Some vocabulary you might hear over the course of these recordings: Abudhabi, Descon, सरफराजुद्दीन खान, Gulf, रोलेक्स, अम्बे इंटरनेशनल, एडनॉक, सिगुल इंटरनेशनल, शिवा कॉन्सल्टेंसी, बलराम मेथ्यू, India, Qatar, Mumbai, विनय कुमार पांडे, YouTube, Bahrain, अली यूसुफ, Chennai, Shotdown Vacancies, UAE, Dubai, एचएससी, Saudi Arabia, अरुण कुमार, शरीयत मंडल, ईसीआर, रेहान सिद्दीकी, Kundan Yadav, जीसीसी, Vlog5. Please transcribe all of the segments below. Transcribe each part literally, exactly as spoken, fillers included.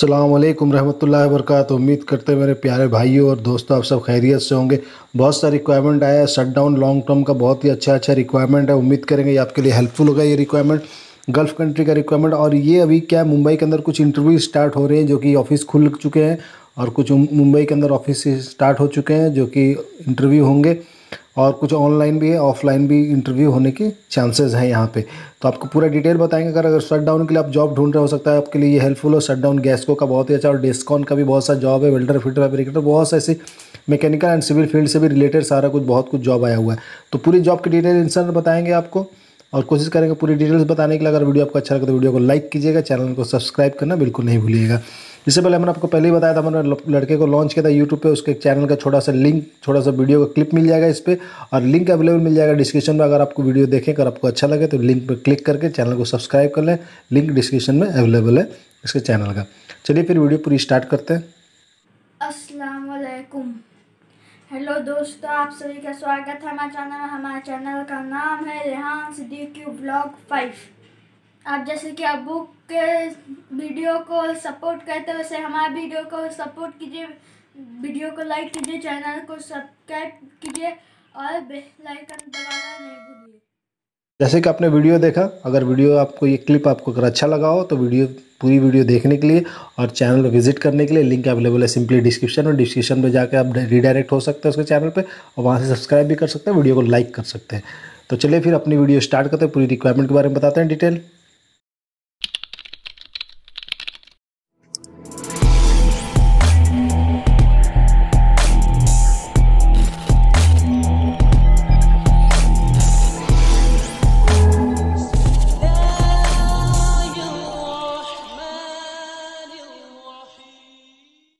अस्सलाम वालेकुम रहमतुल्लाहि वबरकातुहू। उम्मीद करते मेरे प्यारे भाइयों और दोस्तों आप सब खैरियत से होंगे। बहुत सा रिक्वायरमेंट आया है शटडाउन लॉन्ग टर्म का, बहुत ही अच्छा अच्छा रिक्वायरमेंट है। उम्मीद करेंगे ये आपके लिए हेल्पफुल होगा। ये रिक्वायरमेंट गल्फ़ कंट्री का रिक्वायरमेंट, और ये अभी क्या मुंबई के अंदर कुछ इंटरव्यू स्टार्ट हो रहे हैं जो कि ऑफ़िस खुल चुके हैं, और कुछ मुंबई के अंदर ऑफिस स्टार्ट हो चुके हैं जो कि इंटरव्यू होंगे, और कुछ ऑनलाइन भी है, ऑफलाइन भी इंटरव्यू होने के चांसेस हैं यहाँ पे। तो आपको पूरा डिटेल बताएंगे। अगर अगर शटडाउन के लिए आप जॉब ढूंढ रहे हो, सकता है आपके लिए ये हेल्पफुल हो। शटडाउन गैस्को का बहुत ही अच्छा, और डेस्कॉन का भी बहुत सा जॉब है। वेल्डर, फिटर, फैब्रिकेटर, बहुत सा ऐसी मैकेनिकल एंड सिविल फील्ड से भी रिलेटेड सारा कुछ बहुत कुछ जॉब आया हुआ है। तो पूरी जॉब की डिटेल इंसान बताएंगे आपको, और कोशिश करेंगे पूरी डिटेल्स बताने के लिए। अगर वीडियो आपको अच्छा लगे तो वीडियो को लाइक कीजिएगा, चैनल को सब्सक्राइब करना बिल्कुल नहीं भूलिएगा। इससे पहले हमने आपको पहले ही बताया था, हमने लड़के को लॉन्च किया था यूट्यूब पे, उसके चैनल का छोटा सा लिंक, छोटा सा वीडियो का क्लिप मिल जाएगा इस पर, और लिंक अवेलेबल मिल जाएगा डिस्क्रिप्शन में। अगर आपको वीडियो देखें, अगर आपको अच्छा लगे तो लिंक पर क्लिक करके चैनल को सब्सक्राइब कर लें। लिंक डिस्क्रिप्शन में अवेलेबल है इसके चैनल का। चलिए फिर वीडियो पूरी स्टार्ट करते हैं। अस्सलाम वालेकुम, हेलो दोस्तों, आप सभी का स्वागत है हमारे चैनल में। हमारे चैनल का नाम है रेहान सिद्दीकी व्लॉग फाइव। आप जैसे कि अबू के वीडियो को सपोर्ट करते हो वैसे हमारे वीडियो को सपोर्ट कीजिए, वीडियो को लाइक कीजिए, चैनल को सब्सक्राइब कीजिए और बेल आइकन दबाना नहीं भूलिए। जैसे कि आपने वीडियो देखा, अगर वीडियो आपको ये क्लिप आपको अगर अच्छा लगा हो तो वीडियो पूरी वीडियो देखने के लिए और चैनल पर विजिट करने के लिए लिंक अवेलेबल है सिंपली डिस्क्रिप्शन में। डिस्क्रिप्शन में जाकर आप रिडायरेक्ट हो सकते हैं उसके चैनल पे, और वहाँ से सब्सक्राइब भी कर सकते हैं, वीडियो को लाइक कर सकते हैं। तो चलिए फिर अपनी वीडियो स्टार्ट करते हैं, पूरी रिक्वायरमेंट के बारे में बताते हैं डिटेल।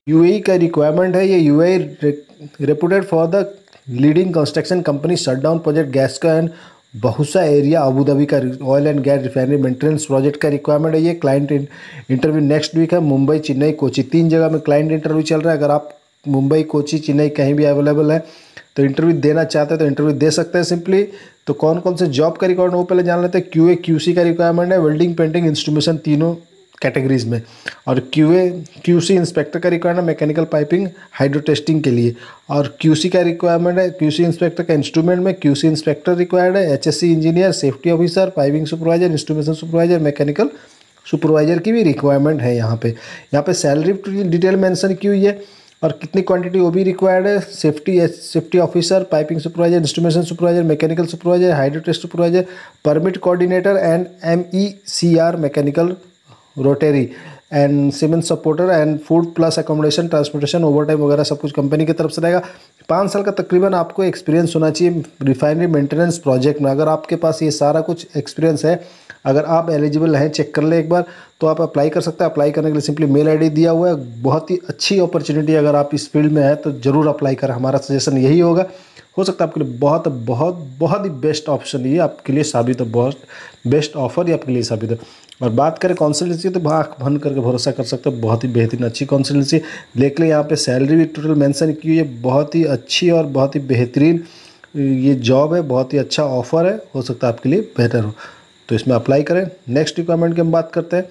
यूएई का रिक्वायरमेंट है। ये UAE reputed for the leading construction company. Shutdown project गैस्को एंड बहुसा एरिया अबूधाबी का oil and gas refinery maintenance project का रिक्वायरमेंट है। ये क्लाइंट इंटरव्यू नेक्स्ट वीक है। मुंबई, चेन्नई, कोची, तीन जगह में क्लाइंट इंटरव्यू चल रहा है। अगर आप मुंबई, कोची, चेन्नई कहीं भी अवेलेबल है तो इंटरव्यू देना चाहते हैं तो इंटरव्यू दे सकते हैं सिंपली। तो कौन कौन से जॉब का रिक्वायरमेंट वो पहले जान लेते हैं। क्यूए क्यूसी का रिक्वायरमेंट है वेल्डिंग, पेंटिंग, इंस्ट्रूमेशन, तीनों कैटेगरीज में। और क्यूए क्यूसी इंस्पेक्टर का requirement mechanical piping hydro testing के लिए। और क्यूसी का रिक्वायरमेंट है क्यूसी इंस्पेक्टर का इंस्ट्रूमेंट में क्यूसी इंस्पेक्टर रिक्वायर्ड है। एचएससी engineer, safety officer, piping supervisor, instrumentation supervisor, mechanical supervisor की भी रिक्वायरमेंट है यहाँ पे। यहाँ पे सैलरी डिटेल मेंशन की हुई है और कितनी क्वांटिटी वो भी रिक्वायर्ड है। Safety safety officer, piping supervisor, instrumentation supervisor, mechanical supervisor, hydro test supervisor, permit coordinator and M E C R mechanical rotary and cement supporter and food plus accommodation, transportation, overtime वगैरह सब कुछ company की तरफ से रहेगा। पाँच साल का तकरीबन आपको एक्सपीरियंस होना चाहिए रिफाइनरी मेंटेनेंस प्रोजेक्ट में। अगर आपके पास ये सारा कुछ एक्सपीरियंस है, अगर आप एलिजिबल हैं, चेक कर लें एक बार, तो आप अप्लाई कर सकते हैं। अप्लाई करने के लिए सिंपली मेल आई डी दिया हुआ है। बहुत ही अच्छी अपॉर्चुनिटी, अगर आप इस फील्ड में हैं तो ज़रूर अप्लाई करें। हमारा सजेशन यही होगा। हो सकता है आपके लिए बहुत बहुत बहुत ही बेस्ट ऑप्शन ये आपके लिए साबित हो, बहुत बेस्ट ऑफर ये आपके लिए साबित हो। और बात करें कॉन्सल्टेंसी तो आँख बंद करके भरोसा कर सकते हो, बहुत ही बेहतरीन अच्छी कॉन्सल्टेंसी। देख लें यहाँ पे सैलरी भी टोटल मेंशन की हुई है। बहुत ही अच्छी और बहुत ही बेहतरीन ये जॉब है, बहुत ही अच्छा ऑफर है, हो सकता है आपके लिए बेहतर हो, तो इसमें अप्लाई करें। नेक्स्ट रिक्वायरमेंट की हम बात करते हैं।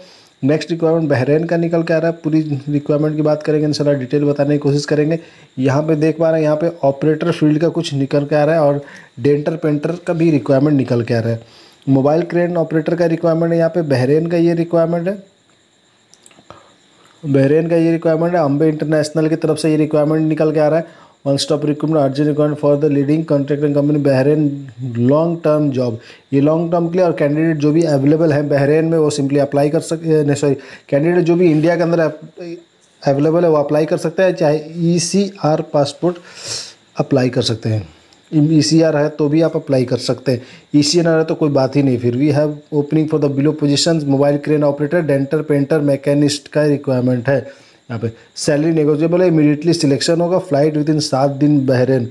नेक्स्ट रिक्वायरमेंट बहरीन का निकल के आ रहा है। पूरी रिक्वायरमेंट की बात करेंगे, इंशाल्लाह डिटेल बताने की कोशिश करेंगे। यहाँ पे देख पा रहे हैं, यहाँ पे ऑपरेटर फील्ड का कुछ निकल के आ रहा है, और डेंटर पेंटर का भी रिक्वायरमेंट निकल के आ रहा है। मोबाइल क्रेन ऑपरेटर का रिक्वायरमेंट है यहाँ पे, बहरीन का ये रिक्वायरमेंट है। बहरीन का ये रिक्वायरमेंट है, अम्बे इंटरनेशनल की तरफ से ये रिक्वायरमेंट निकल के आ रहा है। One stop recruitment, urgent requirement for the leading construction company Bahrain, long term job. ये लॉन्ग टर्म के लिए, और कैंडिडेट जो भी अवेलेबल है बहरीन में वो सिंपली अप्लाई कर सकते हैं। सॉरी, कैंडिडेट जो भी इंडिया के अंदर अवेलेबल है वो अप्लाई कर सकते हैं, चाहे ईसीआर पासपोर्ट अप्लाई कर सकते हैं। ईसीआर है तो भी आप अप्लाई कर सकते हैं, ईसीआर है तो कोई बात ही नहीं। फिर we have opening for the below position, mobile crane operator, denter, painter, machinist का रिक्वायरमेंट है। यहाँ पे सैलरी नेगोशिएबल है, इमीडिएटली सिलेक्शन होगा, फ्लाइट विद इन सात दिन बहरीन,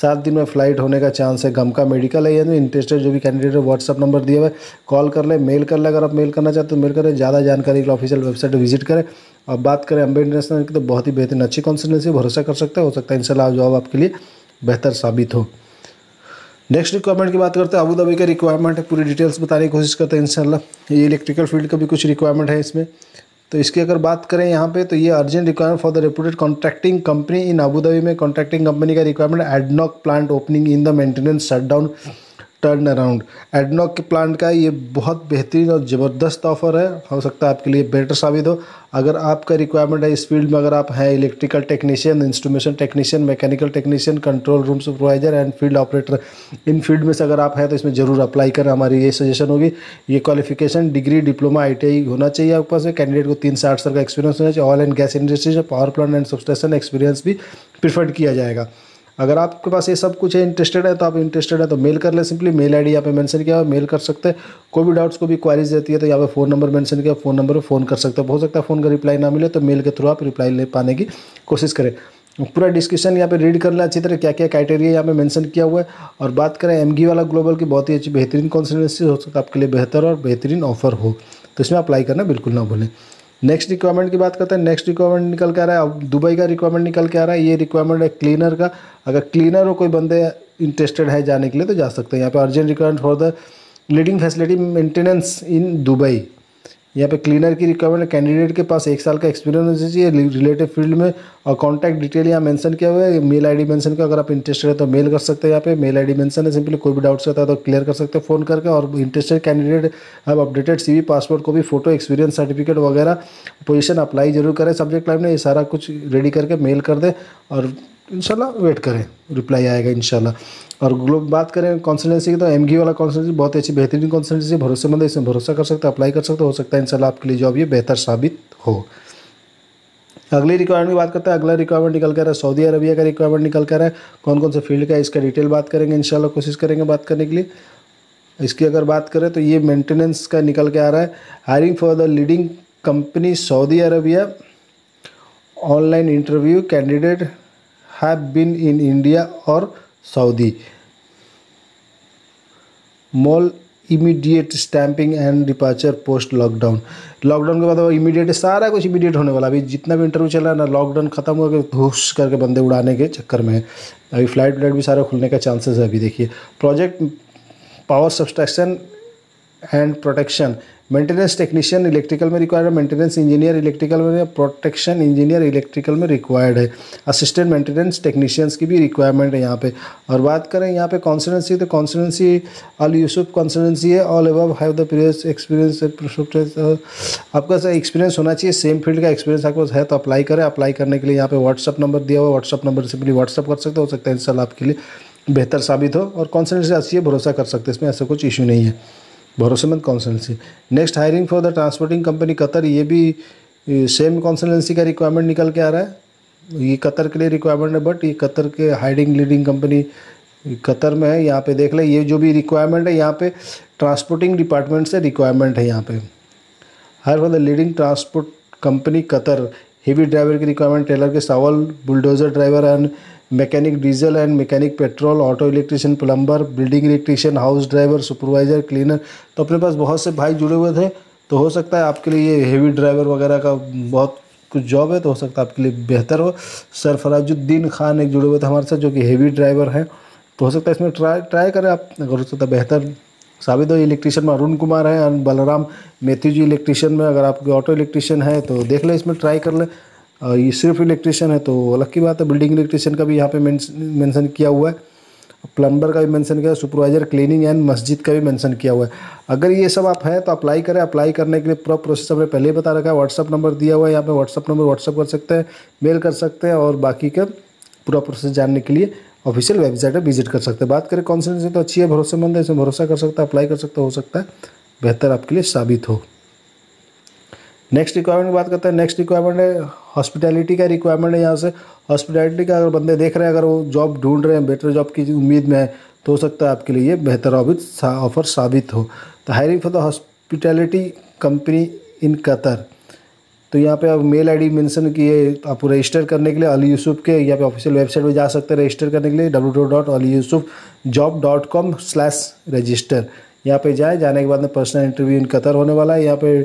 सात दिन में फ्लाइट होने का चांस है। गम का मेडिकल है ये। इंटरेस्टेड जो भी कैंडिडेट है व्हाट्सअप नंबर दिया हुआ है, कॉल कर ले, मेल कर ले। अगर आप मेल करना चाहते हो तो मेल करें। ज़्यादा जानकारी के लिए ऑफिशियल वेबसाइट विजिट करें। और बात करें अम्बे इंटरनेशनल की तो बहुत ही बेहतरीन अच्छी कॉन्सल्टेंसी, भरोसा कर सकते हैं, हो सकता है इंशाल्लाह जॉब आपके लिए बेहतर साबित हो। नेक्स्ट रिक्वायरमेंट की बात करते हैं। अबूधाबी का रिक्वायरमेंट है, पूरी डिटेल्स बताने की कोशिश करते हैं इंशाल्लाह। ये इलेक्ट्रिकल फील्ड का भी कुछ रिक्वायरमेंट है इसमें। तो इसकी अगर बात करें यहाँ पे तो ये urgent requirement for the reputed contracting company in Abu Dhabi में कॉन्ट्रैक्टिंग कंपनी का requirement एडनॉक plant opening in the maintenance shutdown turn around. एडनॉक के प्लांट का ये बहुत बेहतरीन और ज़बरदस्त ऑफर है, हो सकता है आपके लिए बेटर साबित हो। अगर आपका रिक्वायरमेंट है इस फील्ड में, अगर आप हैं electrical technician, instrumentation technician, mechanical technician, control room supervisor and field operator, इन फील्ड में से अगर आप हैं तो इसमें ज़रूर अप्लाई करें। हमारी ये सजेशन होगी। ये qualification degree diploma I T I होना चाहिए आपके पास। कैंडिडेट को तीन से आठ साल का एक्सपीरियंस होना चाहिए। Oil and gas industries, power plant and substation experience भी प्रिफर्ड किया जाएगा। अगर आपके पास ये सब कुछ है, इंटरेस्टेड है तो आप इंटरेस्टेड है तो मेल कर ले। सिंपली मेल आईडी यहाँ पे मेंशन किया है, मेल कर सकते हैं। कोई भी डाउट्स, कोई भी क्वारीज रहती है तो यहाँ पे फ़ोन नंबर मेंशन किया, फ़ोन नंबर पर फ़ोन कर सकते हो। हो सकता है फ़ोन का रिप्लाई ना मिले तो मेल के थ्रू आप रिप्लाई ले पाने की कोशिश करें। पूरा डिस्क्रिप्शन यहाँ पे रीड कर लें अच्छी तरह, क्या क्या क्राइटेरिया यहाँ पे मेंशन किया हुआ है। और बात करें एमगी वाला ग्लोबल की, बहुत ही अच्छी बेहतरीन कॉन्सिस्टेंसी, हो सकता है आपके लिए बेहतर और बेहतरीन ऑफर हो, तो इसमें अप्लाई करना बिल्कुल ना भूलें। नेक्स्ट रिक्वायरमेंट की बात करते हैं। नेक्स्ट रिक्वायरमेंट निकल के आ रहा है, दुबई का रिक्वायरमेंट निकल के आ रहा है। ये रिक्वायरमेंट है क्लीनर का। अगर क्लीनर हो कोई बंदे इंटरेस्टेड है जाने के लिए तो जा सकते हैं। यहाँ पे urgent requirement for the leading facility maintenance in Dubai. यहाँ पे क्लीनर की रिक्वायरमेंट, कैंडिडेट के पास एक साल का एक्सपीरियंस होना चाहिए रिलेटेड फील्ड में। और कॉन्टैक्ट डिटेल यहाँ मेंशन किया हुआ है, मेल आईडी मेंशन किया। अगर आप इंटरेस्टेड है तो मेल कर सकते हैं, यहाँ पे मेल आईडी मेंशन है। सिंपली कोई भी डाउट्स रहता है तो क्लियर कर सकते हैं फ़ोन करके। और इंटरेस्टेड कैंडिडेट अब updated C V, passport copy, photo, experience certificate वगैरह, पोजीशन अप्लाई जरूर करें। सब्जेक्ट लाइन में ये सारा कुछ रेडी करके मेल कर दें और इंशाल्लाह वेट करें, रिप्लाई आएगा इंशाल्लाह। और ग्लोब बात करें कॉन्सल्टेंसी की तो एमगी वाला कॉन्सल्टेंसी बहुत अच्छी बेहतरीन कॉन्सल्टेंसी, भरोसेमंद है, इसमें भरोसा कर सकते हैं, अप्लाई कर सकते हैं। हो सकता है इंशाल्लाह आपके लिए जॉब ये बेहतर साबित हो। अगली रिक्वायरमेंट की बात करते हैं। अगला रिक्वायरमेंट निकल कर रहा है, सऊदी अरबिया का रिक्वायरमेंट निकल कर रहा है। कौन कौन से फील्ड का है इसका डिटेल बात करेंगे इंशाल्लाह, कोशिश करेंगे बात करने के लिए। इसकी अगर बात करें तो ये मेंटेनेंस का निकल के आ रहा है। Hiring for the leading company Saudi Arabia, online interview, candidate have been in India और Saudi, mall immediate stamping and departure post lockdown. Lockdown के बाद वो इमीडिएट सारा कुछ इमीडिएट होने वाला। अभी जितना भी इंटरव्यू चल रहा है ना, लॉकडाउन खत्म होकर घुस करके बंदे उड़ाने के चक्कर में है। अभी फ्लाइट व्लाइट भी सारे खुलने का चांसेस है। अभी देखिए, project power subtraction and protection, maintenance technician electrical में रिक्वायर्ड है, मेंटेनेंस इंजीनियर इलेक्ट्रिकल में, प्रोटेक्शन इंजीनियर इलेक्ट्रिकल में रिक्वायर्ड है। असिस्टेंट मेंटेनेंस टेक्नीशियंस की भी रिक्वायरमेंट है यहाँ पे। और बात करें यहाँ पे कॉन्सल्टेंसी तो कॉन्सल्टेंसी अल यूसुफ कॉन्सल्टेंसी है। All above have the previous experience, आपका सर एक्सपीरियंस होना चाहिए, सेम फील्ड का एक्सपीरियंस आपके पास है तो अप्लाई करें। अप्लाई करने के लिए यहाँ पे व्हाट्सअप नंबर दिया हुआ है, व्हाट्सअप नंबर से भी व्हाट्सअप कर सकते हो। सकता है इंशाल्लाह आपके लिए बेहतर साबित हो। और कॉन्सल्टेंसी अच्छी है, भरोसा कर सकते हैं, इसमें ऐसा कुछ इशू नहीं है, भरोसेमंद consultancy. Next, hiring for the transporting company Qatar. ये भी सेम कॉन्सल्टेंसी का रिक्वायरमेंट निकल के आ रहा है। ये कतर के लिए रिक्वायरमेंट है, बट ये कतर के हायरिंग लीडिंग कंपनी कतर में है। यहाँ पे देख लें, ये जो भी रिक्वायरमेंट है यहाँ पे ट्रांसपोर्टिंग डिपार्टमेंट से रिक्वायरमेंट है। यहाँ पे hire for the leading transport company Qatar, heavy driver की रिक्वायरमेंट, टेलर के सावल, bulldozer driver and mechanic diesel and mechanic petrol, auto electrician, plumber, building electrician, house driver, supervisor, cleaner. तो अपने पास बहुत से भाई जुड़े हुए थे, तो हो सकता है आपके लिए ये हेवी ड्राइवर वगैरह का बहुत कुछ जॉब है, तो हो सकता है आपके लिए बेहतर हो। सरफराजुद्दीन खान एक जुड़े हुए थे हमारे साथ जो कि हेवी ड्राइवर हैं, तो हो सकता है इसमें ट्राई ट्राई करें आप, अगर हो सकता है बेहतर साबित हो। इलेक्ट्रिशियन में अरुण कुमार है and बलराम मेथ्यू ji electrician में। अगर आपके ऑटो इलेक्ट्रिशियन है तो देख लें, इसमें ट्राई कर लें। और ये सिर्फ इलेक्ट्रिशियन है तो अलग की बात है। बिल्डिंग इलेक्ट्रिशियन का भी यहाँ पे मेंशन किया हुआ है, प्लम्बर का भी मेंशन किया है, सुपरवाइजर क्लीनिंग एंड मस्जिद का भी मेंशन किया हुआ है। अगर ये सब आप हैं तो अप्लाई करें। अप्लाई करने के लिए पूरा प्रोसेस हमने पहले ही बता रखा है। व्हाट्सअप नंबर दिया हुआ है यहाँ पे, व्हाट्सअप नंबर व्हाट्सअप कर सकते हैं, मेल कर सकते हैं। और बाकी का पूरा प्रोसेस जानने के लिए ऑफिशियल वेबसाइट पर विजिट कर सकते हैं। बात करें कॉन्सल्टेंसी तो अच्छी है, भरोसेमंद है, इसमें भरोसा कर सकता है, अप्लाई कर सकता है, हो सकता है बेहतर आपके लिए साबित हो। नेक्स्ट रिक्वायरमेंट की बात करते हैं। नेक्स्ट रिक्वायरमेंट है हॉस्पिटैलिटी का रिक्वायरमेंट है। यहाँ से हॉस्पिटैलिटी का अगर बंदे देख रहे हैं, अगर वो जॉब ढूंढ रहे हैं, बेटर जॉब की उम्मीद में है, तो हो सकता है आपके लिए ये बेहतर ऑफर साबित हो। तो hiring for the hospitality company in Qatar, तो यहाँ पे आप मेल आईडी मेंशन किए। तो आप रजिस्टर करने के लिए अली यूसुफ के यहाँ पे ऑफिशियल वेबसाइट पे जा सकते हैं। रजिस्टर करने के लिए W W W dot अली यूसुफ job dot com slash register, यहाँ पे जाए। जाने के बाद में पर्सनल इंटरव्यू इन कतर होने वाला है। यहाँ पे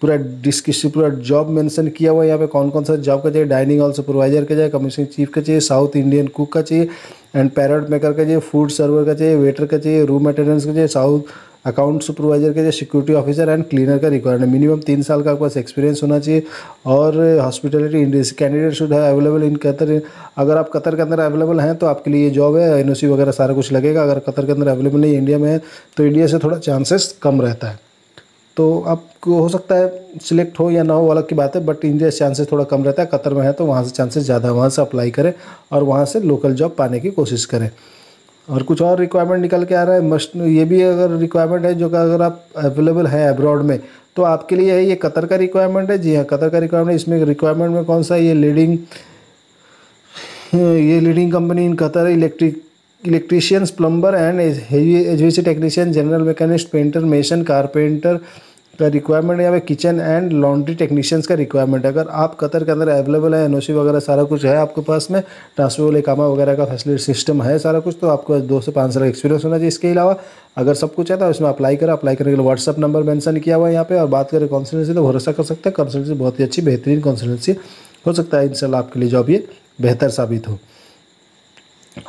पूरा डिस्क्रिप्शन, पूरा जॉब मेंशन किया हुआ है। यहाँ पे कौन कौन सा जॉब का चाहिए, डाइनिंग हॉल सुपरवाइजर का चाहिए, कमीशन चीफ का चाहिए, साउथ इंडियन कुक का चाहिए एंड पैरट मेकर का चाहिए, फूड सर्वर का चाहिए, वेटर का चाहिए, रूम अटेंडेंस का चाहिए, साउथ अकाउंट सुपरवाइजर के जो सिक्योरिटी ऑफिसर एंड क्लीनर का रिक्वायरमेंट मिनिमम तीन साल का आपके पास एक्सपीरियंस होना चाहिए। और हॉस्पिटलिटी इंडस्ट्री कैंडिडेट शुड है अवेलेबल इन कतर। अगर आप कतर के अंदर अवेलेबल हैं तो आपके लिए ये जॉब है, एन ओ सी वगैरह सारा कुछ लगेगा। अगर कतर के अंदर अवेलेबल नहीं, इंडिया में है तो इंडिया से थोड़ा चांसेस कम रहता है। तो आपको हो सकता है सिलेक्ट हो या ना हो अलग की बात है, बट इंडिया से चांसेस थोड़ा कम रहता है। कतर में है तो वहाँ से चांसेस ज़्यादा है, वहाँ से अप्लाई करें और वहाँ से लोकल जॉब पाने की कोशिश करें। और कुछ और रिक्वायरमेंट निकल के आ रहा है मस्ट, ये भी अगर रिक्वायरमेंट है जो कि अगर आप अवेलेबल है अब्रॉड में तो आपके लिए है। ये कतर का रिक्वायरमेंट है, जी हाँ कतर का रिक्वायरमेंट। इसमें रिक्वायरमेंट में कौन सा है, ये लीडिंग ये लीडिंग कंपनी इन कतर है, electric electricians, plumber and HVAC technician, general machinist, painter, mason, carpenter का रिक्वायरमेंट। यहाँ पे किचन एंड लॉन्ड्री टेक्नीशियंस का रिक्वायरमेंट है। अगर आप कतर के अंदर अवेलेबल है, एनओसी वगैरह सारा कुछ है आपके पास में, ट्रांसपोर्ट इकामा वगैरह का फैसिलिटी सिस्टम है सारा कुछ, तो आपके पास दो से पाँच साल का एक्सपीरियंस होना चाहिए। इसके अलावा अगर सब कुछ है तो इसमें अप्लाई करें। अप्लाई करने के लिए व्हाट्सअप नंबर मेंशन किया हुआ है यहाँ पे। और बात करें कंसल्टेंसी तो भरोसा कर सकते हैं, कंसल्टेंसी बहुत ही अच्छी बेहतरीन कंसल्टेंसी हो सकता है। इंशाल्लाह आपके लिए जॉब ये बेहतर साबित हो।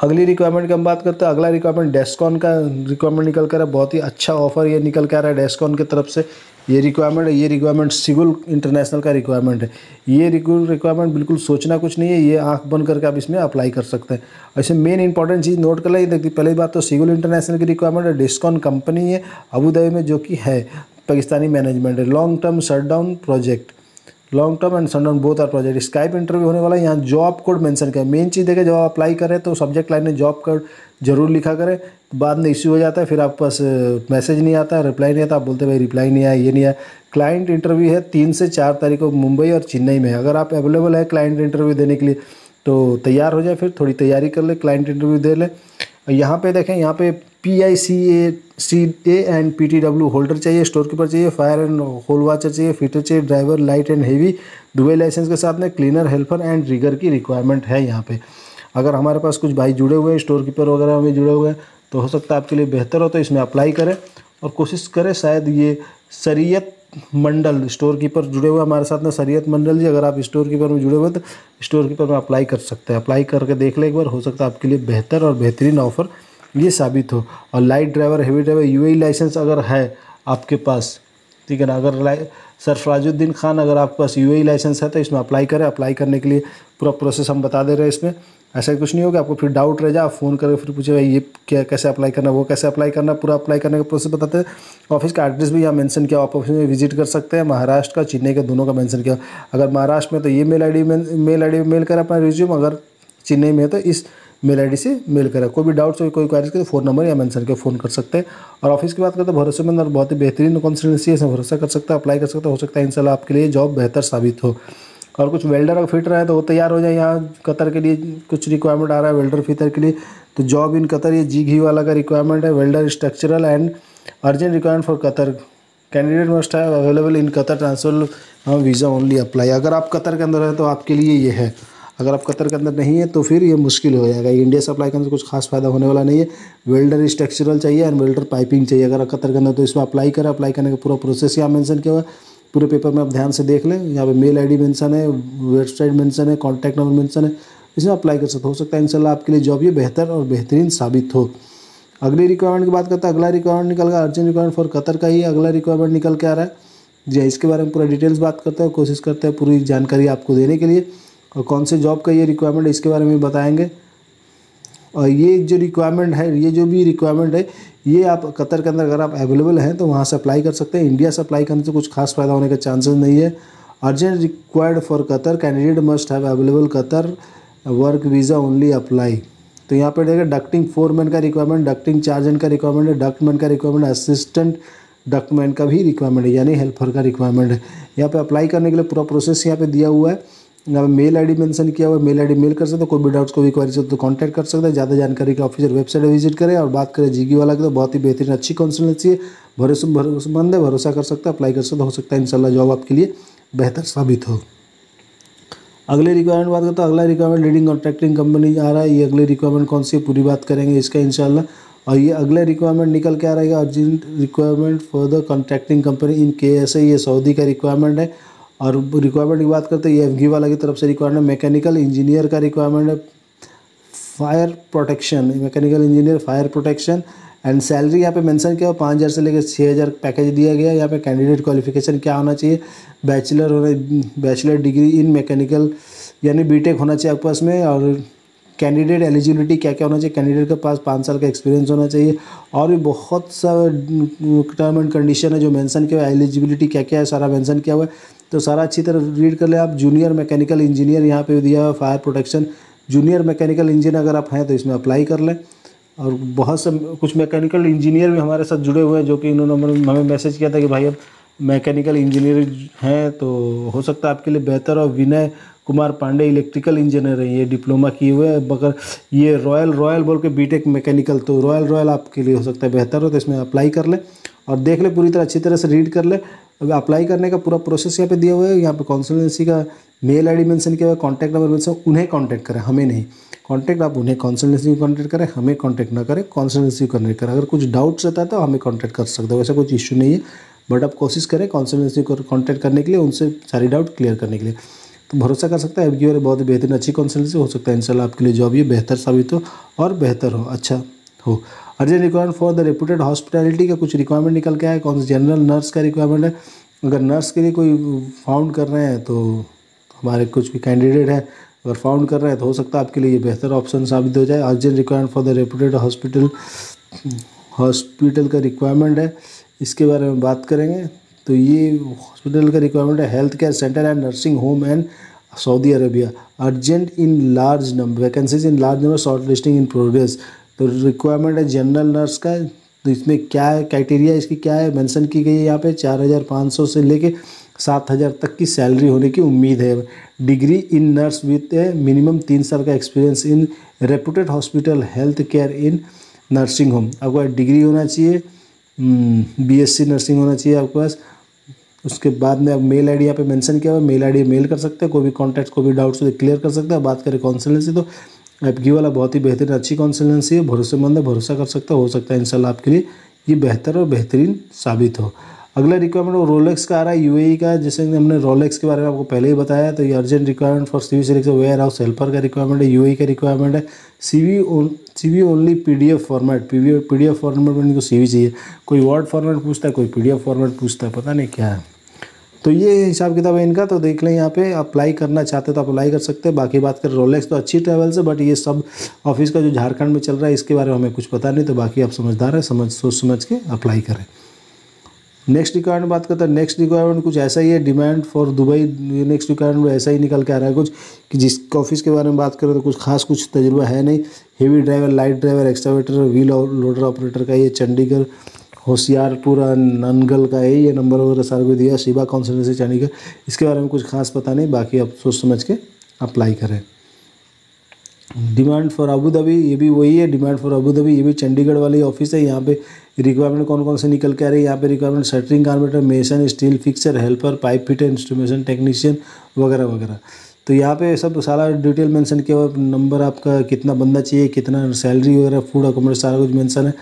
अगली रिक्वायरमेंट की हम बात करते हैं। अगला रिक्वायरमेंट डेस्कॉन का रिक्वायरमेंट निकल कर बहुत ही अच्छा ऑफर ये निकल कर आ रहा है डेस्कॉन की तरफ से। ये रिक्वायरमेंट है, ये रिक्वायरमेंट सिगुल इंटरनेशनल का रिक्वायरमेंट है। ये रिक्वायरमेंट बिल्कुल सोचना कुछ नहीं है, ये आंख बंद करके आप इसमें अप्लाई कर सकते हैं। ऐसे मेन इंपॉर्टेंट चीज़ नोट कर लें, देखिए पहली बात तो सिगुल इंटरनेशनल की रिक्वायरमेंट है। डेस्कॉन कंपनी है अबूधाबी में जो कि है, पाकिस्तानी मैनेजमेंट है। Long term shutdown project, long term and sundown both are project. Skype interview होने वाला है। यहाँ जॉब कोड मेंशन करें। मेन चीज़ देखिए जब आप अप्लाई करें तो सब्जेक्ट लाइन में जॉब कोड जरूर लिखा करें। बाद में इश्यू हो जाता है, फिर आप पास मैसेज नहीं आता, रिप्लाई नहीं आता, आप बोलते भाई रिप्लाई नहीं आया, ये नहीं आया। क्लाइंट इंटरव्यू है तीन से चार तारीख को मुंबई और चेन्नई में। अगर आप अवेलेबल है क्लाइंट इंटरव्यू देने के लिए तो तैयार हो जाए, फिर थोड़ी तैयारी कर ले, क्लाइंट इंटरव्यू दे लें। यहाँ पे देखें, यहाँ पे P I C A C A and P T W holder चाहिए, स्टोर कीपर चाहिए, फायर एंड होल वाचर चाहिए, फिटर चाहिए, driver light and heavy, Dubai licence के साथ में क्लीनर, हेल्पर एंड रिगर की रिक्वायरमेंट है यहाँ पे। अगर हमारे पास कुछ भाई जुड़े हुए हैं स्टोर कीपर वगैरह में जुड़े हुए हैं तो हो सकता है आपके लिए बेहतर हो, तो इसमें अप्लाई करें और कोशिश करें। शायद ये शरीयत मंडल स्टोर कीपर जुड़े हुए हमारे साथ में, शरीयत मंडल जी अगर आप स्टोर कीपर में जुड़े हुए तो स्टोर कीपर में अप्लाई कर सकते हैं। अप्लाई करके देख लें एक बार, हो सकता है आपके लिए बेहतर और बेहतरीन ऑफर ये साबित हो। और light driver, heavy driver, UAE licence अगर है आपके पास, ठीक है ना। अगर सरफराजुद्दीन खान अगर आपके पास यूएई लाइसेंस है तो इसमें अप्लाई करें। अप्लाई करने के लिए पूरा प्रोसेस हम बता दे रहे हैं, इसमें ऐसा कुछ नहीं होगा आपको फिर डाउट रह जाए आप फ़ोन करके फिर पूछे भाई ये क्या कैसे अप्लाई करना, वो कैसे अप्लाई करना, पूरा अप्लाई करने का प्रोसेस बताते हैं। ऑफिस का एड्रेस भी यहाँ मेंशन किया, आप ऑफिस में विजिट कर सकते हैं। महाराष्ट्र का, चेन्नई का, दोनों का मेंशन किया। अगर महाराष्ट्र में तो ये mail I D mail I D mail करें अपना रिज्यूम, अगर चेन्नई में है तो इस मेल आईडी से मेल करें। कोई भी डाउट्स हो, कोई क्वारीज के फ़ोन नंबर या मेंशन के फ़ोन कर सकते हैं। और ऑफिस की बात करते हैं, भरोसेमंद और बहुत ही बेहतरीन कंसल्टेंसी है, इसमें भरोसा कर सकता है, अप्लाई कर सकता है। हो सकता है इंशाल्लाह आपके लिए जॉब बेहतर साबित हो। और कुछ वेल्डर अगर फिटर है तो वो तैयार हो जाए। यहाँ कतर के लिए कुछ रिक्वायरमेंट आ रहा है वेल्डर फिटर के लिए, तो जॉब इन कतर ये जी घी वाला का रिक्वायरमेंट है। Welder structural and urgent requirement for Qatar, candidate must है available in Qatar, transfer visa only apply. अगर आप कतर के अंदर है तो आपके लिए ये है, अगर आप कतर के अंदर नहीं है तो फिर ये मुश्किल हो जाएगा। इंडिया से अप्लाई करने से कुछ खास फायदा होने वाला नहीं है। वेल्डर स्ट्रक्चरल चाहिए एंड वेल्डर पाइपिंग चाहिए अगर आप कतर के अंदर, तो इसमें अप्लाई करें। अप्लाई करने का पूरा प्रोसेस यहाँ मेंशन किया हुआ है, पूरे पेपर में आप ध्यान से देख लें। यहाँ पे मेल आईडी मेंशन है, वेबसाइट मेंशन है, कॉन्टैक्ट नंबर मेंशन है, इसमें अप्लाई कर सकते हो। सकता है इंशाल्लाह आपके लिए जॉब ये बेहतर और बेहतरीन साबित हो। अगली रिक्वायरमेंट की बात करते हैं। अगला रिक्वायरमेंट निकल गया अर्जेंट रिक्वायरमेंट फॉर कतर का ही अगला रिक्वायरमेंट निकल के आ रहा है जी। इसके बारे में पूरा डिटेल्स बात करते हैं, कोशिश करते हैं पूरी जानकारी आपको देने के लिए। और कौन से जॉब का ये रिक्वायरमेंट है इसके बारे में बताएँगे। और ये जो रिक्वायरमेंट है, ये जो भी रिक्वायरमेंट है, ये आप कतर के अंदर अगर आप अवेलेबल हैं तो वहाँ से अप्लाई कर सकते हैं। इंडिया से अप्लाई करने से कुछ खास फायदा होने का चांसेस नहीं है। Urgent required for Qatar, candidate must have available Qatar, work visa only apply. तो यहाँ पर देखिए डक्टिंग फोरमैन का रिक्वायरमेंट, डक्टिंग चार्जन का रिक्वायरमेंट है, डक्टमैन का रिक्वायरमेंट, असिस्टेंट डक्टमैन का भी रिक्वायरमेंट है, यानी हेल्पर का रिक्वायरमेंट है। यहाँ पर अप्लाई करने के लिए पूरा प्रोसेस यहाँ पर दिया हुआ है। यहाँ पर मेल आईडी मेंशन किया हुआ है, मेल आईडी मेल कर सकते हैं। कोई भी डाउट्स, कोई भी क्वारीज हो तो कांटेक्ट कर सकते हैं। ज़्यादा जानकारी के ऑफिसर वेबसाइट विजिट करें। और बात करें जीगी वाला की, तो बहुत ही बेहतरीन अच्छी कंसल्टेंसी है, भरोसे भरोसेमंद है, भरोसा कर सकते हैं, अप्लाई कर सकते हैं। हो सकता है इंशाल्लाह जॉब आपके लिए बेहतर साबित हो। अगले रिक्वायरमेंट बात करते हैं। अगला रिक्वायरमेंट लीडिंग कॉन्ट्रैक्टिंग कंपनी आ रहा है। ये अगली रिक्वायरमेंट कौन सी है पूरी बात करेंगे इसका इंशाल्लाह। और ये अगला रिक्वायरमेंट निकल के आ रहा है urgent requirement for the contracting company in K S ए, ये सऊदी का रिक्वायरमेंट है। और रिक्वायरमेंट की बात करते हैं, ये एफ जी वाला की तरफ से रिक्वायरमेंट, मैकेनिकल इंजीनियर का रिक्वायरमेंट है, fire protection, mechanical engineer fire protection and salary यहाँ पे मेंशन किया, पाँच हज़ार से लेकर छः हज़ार पैकेज दिया गया। यहाँ पे कैंडिडेट क्वालिफिकेशन क्या होना चाहिए, बैचलर होने बैचलर डिग्री इन मैकेनिकल यानी बीटेक होना चाहिए आपके पास में। और कैंडिडेट एलिजिबिलिटी क्या क्या होना चाहिए, कैंडिडेट के पास पाँच साल का एक्सपीरियंस होना चाहिए। और भी बहुत सा टर्म एंड कंडीशन है जो मेंशन किया है, एलिजिबिलिटी क्या क्या है सारा मेंशन किया हुआ है, तो सारा अच्छी तरह रीड कर ले आप। जूनियर मैकेनिकल इंजीनियर यहाँ पे दिया है, fire protection junior mechanical engineer अगर आप हैं तो इसमें अप्लाई कर लें। और बहुत से कुछ मैकेनिकल इंजीनियर भी हमारे साथ जुड़े हुए हैं जो कि इन्होंने हमें मैसेज किया था कि भाई अब मैकेनिकल इंजीनियर हैं तो हो सकता है आपके लिए बेहतर। और विनय कुमार पांडे इलेक्ट्रिकल इंजीनियर है, ये डिप्लोमा किए हुए हैं, मगर ये रॉयल रॉयल बोल के बीटेक मैकेनिकल, तो रॉयल रॉयल आपके लिए हो सकता है बेहतर हो, तो इसमें अप्लाई कर ले और देख ले पूरी तरह अच्छी तरह से रीड कर ले। अब अप्लाई करने का पूरा प्रोसेस यहाँ पे दिया हुआ है। यहाँ पे कॉन्सल्टेंसी का मेल आईडी मेंशन किया हुआ है, कॉन्टैक्ट नंबर मेंशन, उन्हें कॉन्टैक्ट करें हमें नहीं। कॉन्टैक्ट आप उन्हें कॉन्सल्टेंसी को कॉन्टैक्ट करें, हमें कॉन्टैक्ट ना करें, कॉन्सल्टेंसी को कॉन्टैक्ट करें। अगर कुछ डाउट्स रहता है तो हमें कॉन्टैक्ट कर सकते हो, वैसा कुछ इशू नहीं है, बट आप कोशिश करें कॉन्सल्टेंसी को कॉन्टैक्ट करने के लिए, उनसे सारी डाउट क्लियर करने के लिए। तो भरोसा कर सकता है आपकी और बहुत बेहतरीन अच्छी कॉन्सल्टेंसी हो सकता है इंशाल्लाह आपके लिए जॉब ये बेहतर साबित हो और बेहतर हो, अच्छा हो। Urgent requirement for the reputed hospitality का कुछ रिक्वायरमेंट निकल के आया, कौन जनरल नर्स का रिक्वायरमेंट है। अगर नर्स के लिए कोई फाउंड कर रहे हैं तो हमारे कुछ भी कैंडिडेट हैं, अगर फाउंड कर रहे हैं तो हो सकता है आपके लिए ये बेहतर ऑप्शन साबित हो जाए। Urgent requirement for the reputed hospital hospital का रिक्वायरमेंट है, इसके बारे में बात करेंगे। तो ये हॉस्पिटल का रिक्वायरमेंट है, health care centre and nursing home and Saudi Arabia, urgent in large number vacancies in large number, short listing in progress. तो रिक्वायरमेंट है जनरल नर्स का, तो इसमें क्या है क्राइटेरिया, इसकी क्या है मेंशन की गई है यहाँ पे, चार हज़ार पाँच सौ से लेके सात हज़ार तक की सैलरी होने की उम्मीद है। Degree in nurse with minimum तीन साल का experience in reputed hospital health care in nursing home, आपके पास डिग्री होना चाहिए, बीएससी नर्सिंग होना चाहिए आपके पास। उसके बाद में आप मेल आईडी यहाँ पे मेंशन किया हुआ है, मेल आईडी मेल कर सकते हैं, कोई भी कॉन्टैक्ट कोई भी डाउट्स तो क्लियर कर सकते हैं। बात करें कॉन्सल्टेंसी तो आपकी वाला बहुत ही बेहतरीन अच्छी कॉन्सल्टेंसी है, भरोसेमंद है, भरोसा कर सकता हो सकता है इंशाल्लाह आपके लिए ये बेहतर और बेहतरीन साबित हो। अगला रिक्वायरमेंट वो रोलेक्स का आ रहा है, यूएई का, जैसे हमने रोलेक्स के बारे में आपको पहले ही बताया। तो ये urgent requirement for CV selection warehouse helper का रिक्वायरमेंट है, यूएई का रिक्वायरमेंट है। CV CV only PDF format, PDF format में इनको सीवी चाहिए, कोई वर्ड फॉर्मेट पूछता है, कोई पीडीएफ फॉर्मेट पूछता है, पता नहीं क्या है। तो ये हिसाब किताब है इनका, तो देख लें यहाँ पे। अप्लाई करना चाहते तो अप्लाई कर सकते हैं। बाकी बात करें रोलेक्स तो अच्छी ट्रैवल्स है, बट ये सब ऑफिस का जो झारखंड में चल रहा है इसके बारे में हमें कुछ पता नहीं, तो बाकी आप समझदार हैं, समझ सोच समझ के अप्लाई करें। नेक्स्ट रिक्वायरमेंट बात करते हैं। नेक्स्ट रिक्वायरमेंट कुछ ऐसा ही है, demand for Dubai, next requirement ऐसा ही निकल के आ रहा है कुछ कि जिस ऑफिस के बारे में बात करें तो कुछ खास कुछ तजुर्बा है नहीं। Heavy driver, light driver, excavator, wheel loader operator का ये चंडीगढ़ होशियारपुर ननगल का है, ये नंबर वगैरह सारा को दिया, शिवा कॉन्सल्टेंसी चंडीगढ़, इसके बारे में कुछ खास पता नहीं, बाकी आप सोच समझ के अप्लाई करें। डिमांड फॉर अबूधाबी ये भी वही है, डिमांड फॉर अबूधाबी ये भी चंडीगढ़ वाली ऑफिस है। यहाँ पे रिक्वायरमेंट कौन कौन से निकल के आ रही है, यहाँ पे requirement shuttering carpenter, mason, steel fixer, helper, pipe fitter, instrumentation technician वगैरह वगैरह। तो यहाँ पे सब सारा डिटेल मेंशन किया हुआ, नंबर आपका कितना बंदा चाहिए, कितना सैलरी वगैरह, फूड अकोमोडेशन सारा कुछ मेंशन है।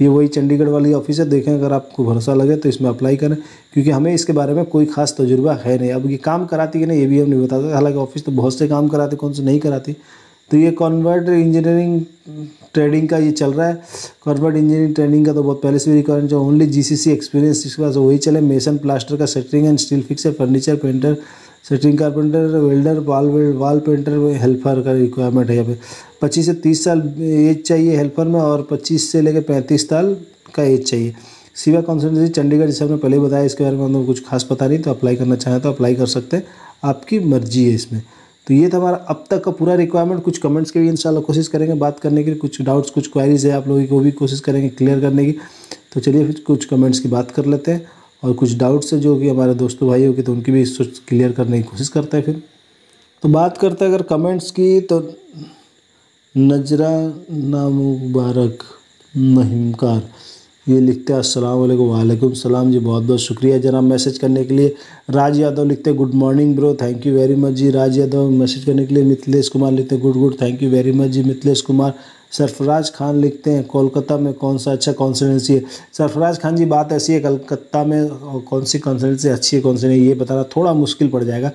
ये वही चंडीगढ़ वाली ऑफिस है, देखें अगर आपको भरोसा लगे तो इसमें अप्लाई करें, क्योंकि हमें इसके बारे में कोई खास तजुर्बा है नहीं। अब ये काम कराती है ना ये भी हम नहीं बताते, हालांकि ऑफिस तो बहुत से काम कराती, कौन से नहीं कराती। तो ये कॉन्वर्ट इंजीनियरिंग ट्रेडिंग का ये चल रहा है, कॉन्वर्ट इंजीनियरिंग ट्रेडिंग का तो बहुत पहले से भी रिक्वायरमेंट जो ओनली जीसीसी एक्सपीरियंस जिसके पास वही चले। मेसन प्लास्टर का, shuttering and steel fixer, furniture painter, shuttering carpenter, welder, wall wall painter, helper का रिक्वायरमेंट है। यहाँ पे पच्चीस से तीस साल एज चाहिए हेल्पर में, और पच्चीस से लेकर पैंतीस साल का एज चाहिए। सिवा कॉन्सल्टेंसी चंडीगढ़ जिसे हमने पहले बताया, इसके बारे में हम कुछ खास पता नहीं, तो अप्लाई करना चाहें तो अप्लाई कर सकते हैं, आपकी मर्जी है इसमें। तो ये था हमारा अब तक का पूरा रिक्वायरमेंट। कुछ कमेंट्स के भी इंशाल्लाह कोशिश करेंगे बात करने के लिए, कुछ डाउट्स कुछ क्वारीज है आप लोगों की वो भी कोशिश करेंगे क्लियर करने की। तो चलिए फिर कुछ कमेंट्स की बात कर लेते हैं, और कुछ डाउट्स है जो कि हमारे दोस्तों भाइयों के तो उनकी भी क्लियर करने की कोशिश करते हैं। फिर तो बात करते हैं अगर कमेंट्स की, तो नजरा ना मुबारक महिमकार ये लिखते हैं अस्सलाम वालेकुम। वालेकुम सलाम जी, बहुत बहुत शुक्रिया जनाब मैसेज करने के लिए। राज यादव लिखते good morning bro, thank you very much ji Raj Yadav message करने के लिए। मिथिलेश कुमार लिखते good good, thank you very much ji Mithilesh Kumar. Sarfaraz Khan लिखते हैं कोलकाता में कौन सा अच्छा कॉन्स्टिट्यूंसी है। सरफराज खान जी बात ऐसी है कलकत्ता में कौन सी कॉन्स्टिट्यूंसी अच्छी है कौन सी नहीं ये बताना थोड़ा मुश्किल पड़ जाएगा,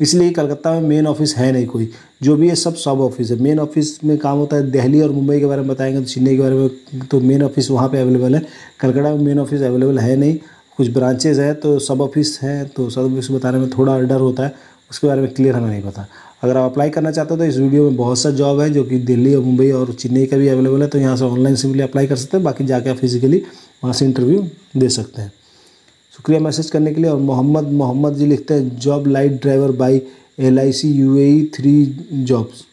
इसलिए कलकत्ता में मेन ऑफिस है नहीं कोई, जो भी है सब सब ऑफिस है। मेन ऑफिस में काम होता है दिल्ली और मुंबई के बारे में बताएंगे तो चेन्नई के बारे में, तो मेन ऑफिस वहाँ पर अवेलेबल है। कलकत्ता में मेन ऑफिस अवेलेबल है नहीं, कुछ ब्रांचेज़ है तो सब ऑफिस है, तो सब ऑफिस बताने में थोड़ा डर होता है, उसके बारे में क्लियर हमें नहीं पता। अगर आप अप्लाई करना चाहते हो तो इस वीडियो में बहुत सा जॉब है जो कि दिल्ली और मुंबई और चेन्नई का भी अवेलेबल है, तो यहाँ से ऑनलाइन सिंपली अप्लाई कर सकते हैं, बाकी जाके आप फिजिकली वहाँ से इंटरव्यू दे सकते हैं। शुक्रिया मैसेज करने के लिए। और मोहम्मद मोहम्मद जी लिखते हैं job light driver by L I C U A E three jobs.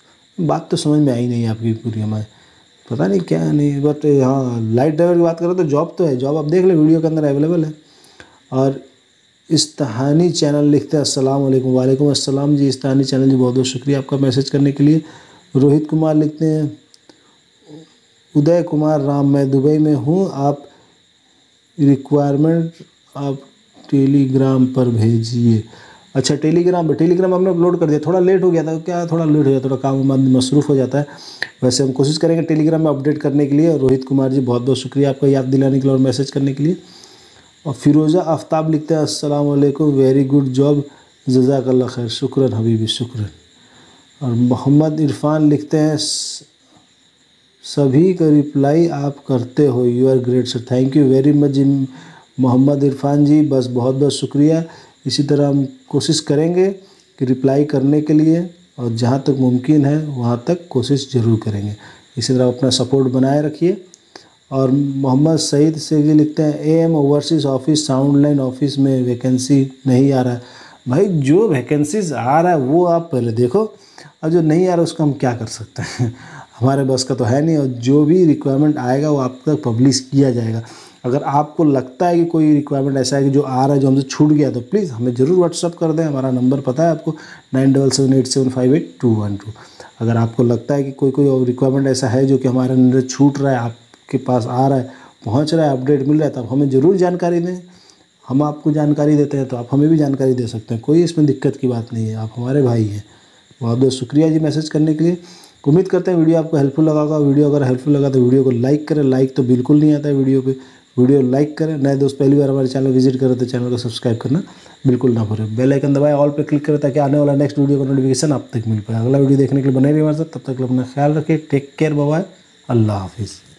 बात तो समझ में आई नहीं आपकी पूरी, हमारे पता नहीं क्या नहीं, बट हाँ लाइट ड्राइवर की बात करें तो जॉब तो है, जॉब आप देख लें वीडियो के अंदर अवेलेबल है। और इस्ताहानी चैनल लिखते हैं अस्सलाम वालेकुम। वालेकुम अस्सलाम जी इस्ताहानी चैनल जी, बहुत बहुत शुक्रिया आपका मैसेज करने के लिए। रोहित कुमार लिखते हैं उदय कुमार राम, मैं दुबई में हूँ, आप रिक्वायरमेंट आप टेलीग्राम पर भेजिए। अच्छा टेलीग्राम पर, टेलीग्राम हमने अपलोड कर दिया, थोड़ा लेट हो गया था, क्या थोड़ा लेट हो गया, थोड़ा काम में मसरूफ़ हो जाता है, वैसे हम कोशिश करेंगे टेलीग्राम में अपडेट करने के लिए। रोहित कुमार जी बहुत बहुत शुक्रिया आपका याद दिलाने के लिए और मैसेज करने के लिए। और फिरोज़ा आफ्ताब लिखते हैं अस्सलाम वालेकुम, वेरी गुड जॉब जज़ाकल्ला खैर, शुक्रन हबीबी शुक्रन। और मोहम्मद इरफान लिखते हैं सभी का रिप्लाई आप करते हो, you are great sir, thank you very much ji Mohammad Irfan ji, बस बहुत बहुत शुक्रिया। इसी तरह हम कोशिश करेंगे कि रिप्लाई करने के लिए, और जहाँ तक मुमकिन है वहाँ तक कोशिश ज़रूर करेंगे। इसी तरह अपना सपोर्ट बनाए रखिए। और मोहम्मद सईद से ये लिखते हैं A M overseas office sound line office में वैकेंसी नहीं आ रहा है। भाई जो वैकेंसीज़ आ रहा है वो आप पहले देखो, और जो नहीं आ रहा उसका हम क्या कर सकते हैं, हमारे बस का तो है नहीं। और जो भी रिक्वायरमेंट आएगा वो आप तक पब्लिश किया जाएगा। अगर आपको लगता है कि कोई रिक्वायरमेंट ऐसा है कि जो आ रहा है जो हमसे छूट गया तो प्लीज़ हमें ज़रूर व्हाट्सअप कर दें, हमारा नंबर पता है आपको nine double seven eight seven five eight two one two. अगर आपको लगता है कि कोई कोई रिक्वायरमेंट ऐसा है जो कि हमारे अंदर छूट रहा है, आप के पास आ रहा है, पहुंच रहा है, अपडेट मिल रहा है, तो आप हमें ज़रूर जानकारी दें, हम आपको जानकारी देते हैं तो आप हमें भी जानकारी दे सकते हैं, कोई इसमें दिक्कत की बात नहीं है, आप हमारे भाई हैं। बहुत बहुत शुक्रिया जी मैसेज करने के लिए। उम्मीद करते हैं वीडियो आपको हेल्पफुल लगा होगा। वीडियो अगर हेल्पफुल लगा तो वीडियो को लाइक करें, लाइक तो बिल्कुल नहीं आता है वीडियो पे, वीडियो लाइक करें। नए दोस्त पहली बार हमारे चैनल विजिट करें तो चैनल को सब्सक्राइब करना बिल्कुल ना भूलें। बेल आइकन दबाएं, ऑल पे क्लिक करें ताकि आने वाला नेक्स्ट वीडियो का नोटिफिकेशन आप तक मिल पाए। अगला वीडियो देखने के लिए बने रहिए हमारे साथ, तब तक अपना ख्याल रखिए, टेक केयर, बाय बाय, अल्लाह हाफिज़।